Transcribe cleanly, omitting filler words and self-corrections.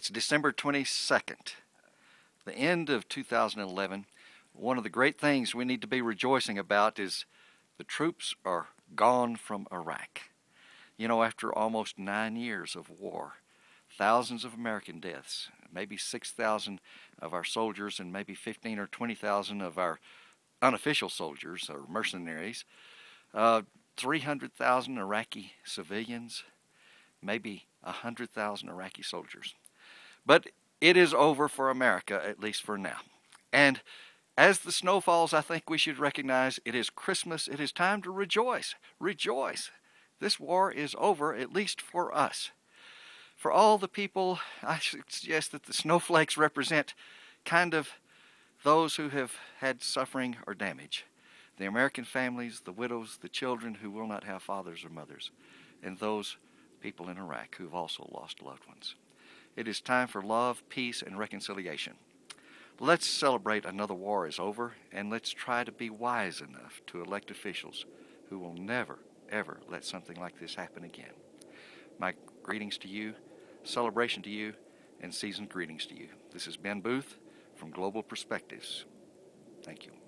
It's December 22nd, the end of 2011. One of the great things we need to be rejoicing about is the troops are gone from Iraq. You know, after almost 9 years of war, thousands of American deaths, maybe 6,000 of our soldiers and maybe 15 or 20,000 of our unofficial soldiers or mercenaries, 300,000 Iraqi civilians, maybe 100,000 Iraqi soldiers. But it is over for America, at least for now. And as the snow falls, I think we should recognize it is Christmas. It is time to rejoice. Rejoice. This war is over, at least for us. For all the people, I suggest that the snowflakes represent kind of those who have had suffering or damage. The American families, the widows, the children who will not have fathers or mothers, and those people in Iraq who've also lost loved ones. It is time for love, peace, and reconciliation. Let's celebrate another war is over, and let's try to be wise enough to elect officials who will never, ever let something like this happen again. My greetings to you, celebration to you, and seasoned greetings to you. This has been Boothe from Global Perspectives. Thank you.